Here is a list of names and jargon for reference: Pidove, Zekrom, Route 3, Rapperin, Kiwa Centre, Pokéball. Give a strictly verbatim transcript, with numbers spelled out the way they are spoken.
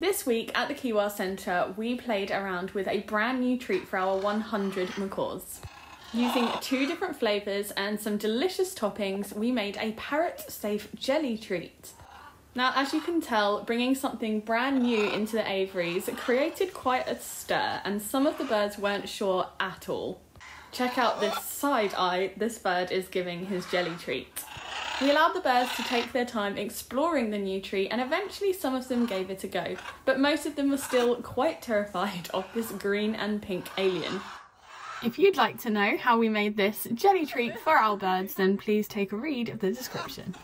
This week at the Kiwa Centre, we played around with a brand new treat for our one hundred macaws. Using two different flavours and some delicious toppings, we made a parrot-safe jelly treat. Now, as you can tell, bringing something brand new into the aviaries created quite a stir, and some of the birds weren't sure at all. Check out this side eye this bird is giving his jelly treat. We allowed the birds to take their time exploring the new tree, and eventually some of them gave it a go, but most of them were still quite terrified of this green and pink alien. If you'd like to know how we made this jelly treat for our birds, then please take a read of the description.